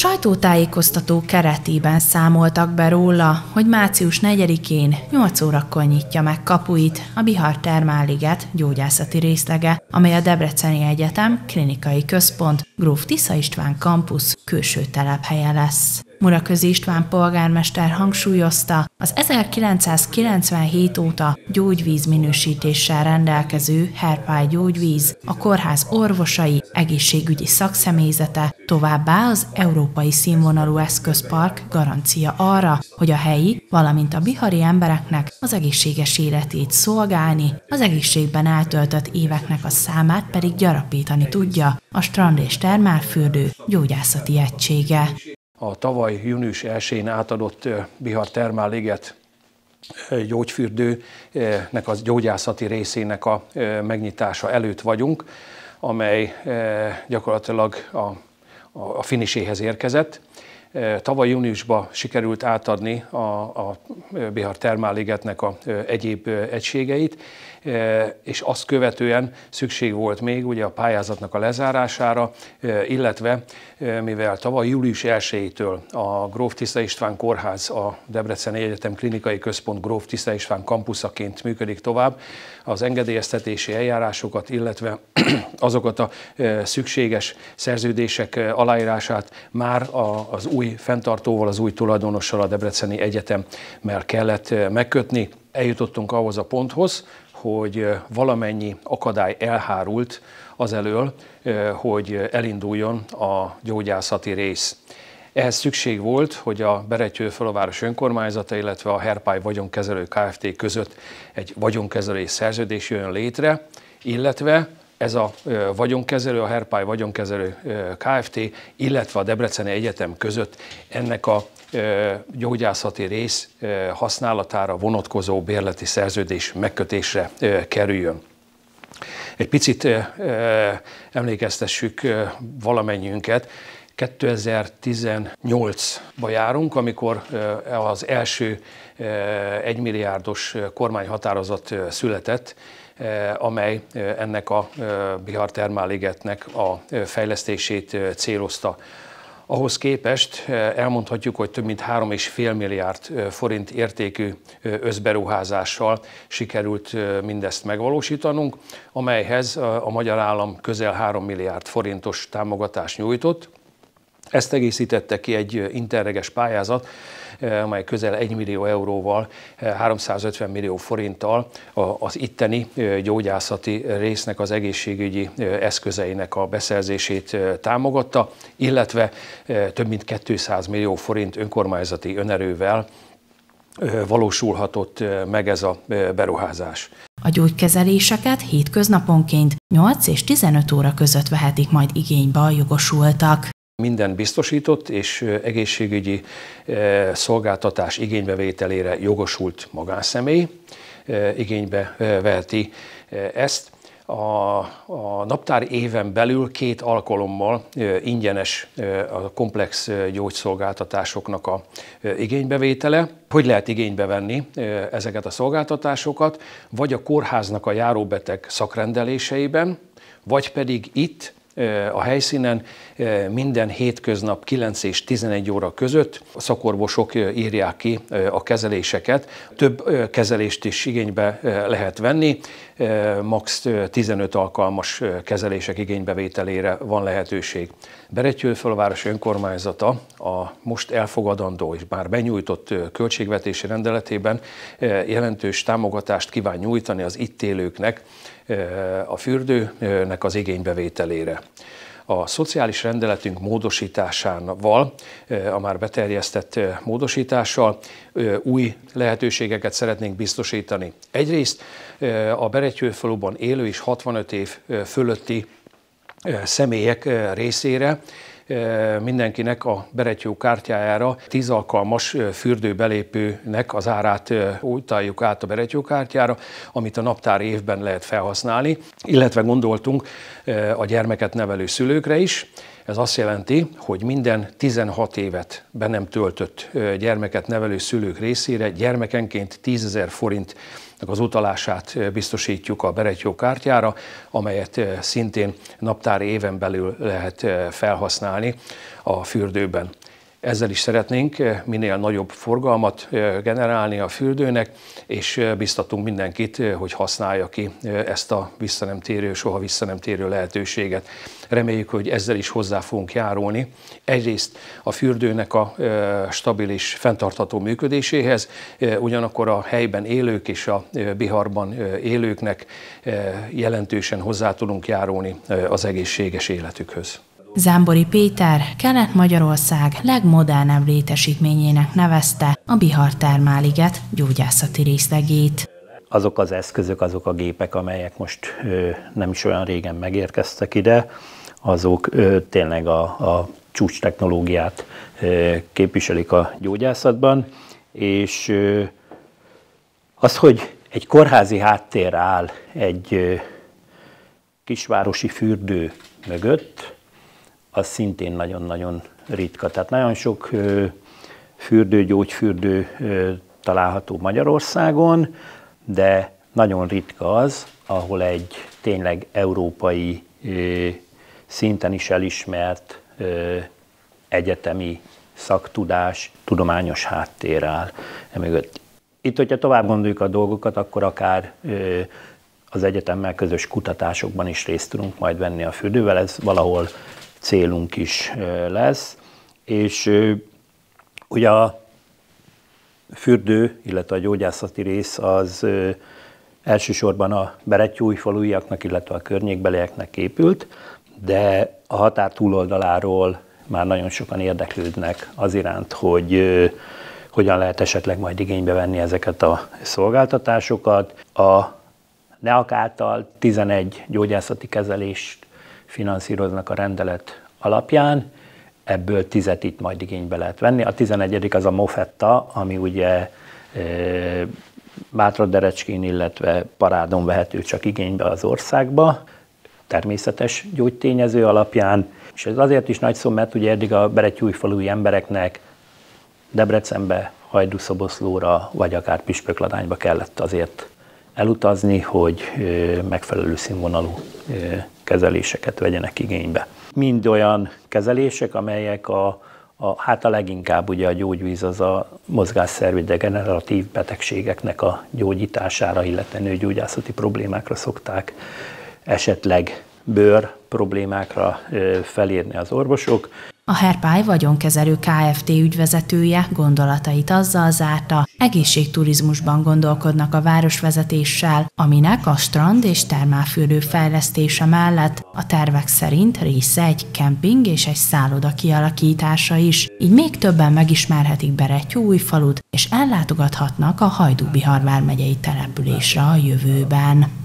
Sajtótájékoztató keretében számoltak be róla, hogy március 4-én 8 órakor nyitja meg kapuit a Bihar Termálliget gyógyászati részlege, amely a Debreceni Egyetem, Klinikai Központ, Gróf Tisza István Campus külső telephelye lesz. Muraköz István polgármester hangsúlyozta, az 1997 óta gyógyvíz minősítéssel rendelkező Herpály Gyógyvíz, a kórház orvosai, egészségügyi szakszemélyzete, továbbá az európai színvonalú eszközpark garancia arra, hogy a helyi, valamint a bihari embereknek az egészséges életét szolgálni, az egészségben eltöltött éveknek a számát pedig gyarapítani tudja a strand és termálfürdő gyógyászati egysége. A tavaly június 1-én átadott Bihar Termálliget gyógyfürdőnek, az gyógyászati részének a megnyitása előtt vagyunk, amely gyakorlatilag a finiséhez érkezett. Tavaly júniusban sikerült átadni a Bihar Termálligetnek a egyéb egységeit, és azt követően szükség volt még ugye a pályázatnak a lezárására, illetve mivel tavaly július 1-től a Gróf Tisza István Kórház, a Debreceni Egyetem Klinikai Központ Gróf Tisza István kampuszaként működik tovább, az engedélyeztetési eljárásokat, illetve azokat a szükséges szerződések aláírását már az új fenntartóval, az új tulajdonossal, a Debreceni Egyetemmel kellett megkötni. Eljutottunk ahhoz a ponthoz, hogy valamennyi akadály elhárult az elől, hogy elinduljon a gyógyászati rész. Ehhez szükség volt, hogy a Berettyóújfalu város önkormányzata, illetve a Herpály Vagyonkezelő Kft. Között egy vagyonkezelői szerződés jön létre, illetve ez a vagyonkezelő, a Herpály Vagyonkezelő Kft., illetve a Debreceni Egyetem között ennek a gyógyászati rész használatára vonatkozó bérleti szerződés megkötésre kerüljön. Egy picit emlékeztessük valamennyiünket. 2018-ba járunk, amikor az első 1 milliárdos kormányhatározat született, amely ennek a Bihar Termálligetnek a fejlesztését célozta. Ahhoz képest elmondhatjuk, hogy több mint 3,5 milliárd forint értékű összberuházással sikerült mindezt megvalósítanunk, amelyhez a magyar állam közel 3 milliárd forintos támogatást nyújtott. Ezt egészítette ki egy interreges pályázat, amely közel 1 millió euróval, 350 millió forinttal az itteni gyógyászati résznek az egészségügyi eszközeinek a beszerzését támogatta, illetve több mint 200 millió forint önkormányzati önerővel valósulhatott meg ez a beruházás. A gyógykezeléseket hétköznaponként 8 és 15 óra között vehetik majd igénybe a jogosultak. Minden biztosított és egészségügyi szolgáltatás igénybevételére jogosult magánszemély igénybe veheti ezt. A naptár éven belül 2 alkalommal ingyenes a komplex gyógyszolgáltatásoknak a igénybevétele. Hogy lehet igénybe venni ezeket a szolgáltatásokat? Vagy a kórháznak a járóbeteg szakrendeléseiben, vagy pedig itt, a helyszínen minden hétköznap 9 és 11 óra között a szakorvosok írják ki a kezeléseket. Több kezelést is igénybe lehet venni, max. 15 alkalmas kezelések igénybevételére van lehetőség. Berettyóújfalu város önkormányzata a most elfogadandó és már benyújtott költségvetési rendeletében jelentős támogatást kíván nyújtani az itt élőknek a fürdőnek az igénybevételére. A szociális rendeletünk módosításával, a már beterjesztett módosítással új lehetőségeket szeretnénk biztosítani. Egyrészt a Berettyóújfaluban élő és 65 év fölötti személyek részére mindenkinek a Berettyókártyájára 10 alkalmas fürdőbelépőnek az árát utaljuk át a Berettyókártyára, amit a naptár évben lehet felhasználni, illetve gondoltunk a gyermeket nevelő szülőkre is. Ez azt jelenti, hogy minden 16 évet be nem töltött gyermeket nevelő szülők részére gyermekenként 10 000 forintnak az utalását biztosítjuk a Berettyókártyára, amelyet szintén naptári éven belül lehet felhasználni a fürdőben. Ezzel is szeretnénk minél nagyobb forgalmat generálni a fürdőnek, és biztatunk mindenkit, hogy használja ki ezt a soha visszanemtérő lehetőséget. Reméljük, hogy ezzel is hozzá fogunk járulni. Egyrészt a fürdőnek a stabil és fenntartható működéséhez, ugyanakkor a helyben élők és a Biharban élőknek jelentősen hozzá tudunk járulni az egészséges életükhöz. Zambori Péter Kelet-Magyarország legmodernebb létesítményének nevezte a Bihar Termálliget gyógyászati részlegét. Azok az eszközök, azok a gépek, amelyek most nem is olyan régen megérkeztek ide, azok tényleg a csúcs technológiát képviselik a gyógyászatban, és az, hogy egy kórházi háttér áll egy kisvárosi fürdő mögött, az szintén nagyon-nagyon ritka. Tehát nagyon sok fürdő, gyógyfürdő található Magyarországon, de nagyon ritka az, ahol egy tényleg európai szinten is elismert egyetemi szaktudás, tudományos háttér áll emögött. Itt, hogyha tovább gondoljuk a dolgokat, akkor akár az egyetemmel közös kutatásokban is részt tudunk majd venni a fürdővel, ez valahol célunk is lesz, és ugye a fürdő, illetve a gyógyászati rész az elsősorban a berettyóújfaluiaknak, illetve a környékbelieknek épült, de a határ túloldaláról már nagyon sokan érdeklődnek az iránt, hogy hogyan lehet esetleg majd igénybe venni ezeket a szolgáltatásokat. A NEAK által 11 gyógyászati kezelést finanszíroznak a rendelet alapján, ebből 10-et itt majd igénybe lehet venni. A 11. az a mofetta, ami ugye Bátorderecskén, illetve Parádon vehető csak igénybe az országba, természetes gyógytényező alapján. És ez azért is nagy szó, mert ugye eddig a berettyóújfalui embereknek Debrecenbe, Hajdúszoboszlóra, vagy akár Püspökladányba kellett azért elutazni, hogy megfelelő színvonalú kezeléseket vegyenek igénybe. Mind olyan kezelések, amelyek a leginkább ugye a gyógyvíz az a mozgásszervi degeneratív betegségeknek a gyógyítására, illetve nőgyógyászati problémákra szokták, esetleg bőr problémákra felírni az orvosok. A Herpály Vagyonkezelő Kft. Ügyvezetője gondolatait azzal zárta, egészségturizmusban gondolkodnak a városvezetéssel, aminek a strand és termálfürdő fejlesztése mellett a tervek szerint része egy kemping és egy szálloda kialakítása is, így még többen megismerhetik Berettyóújfalut és ellátogathatnak a Hajdú-Bihar vármegyei településre a jövőben.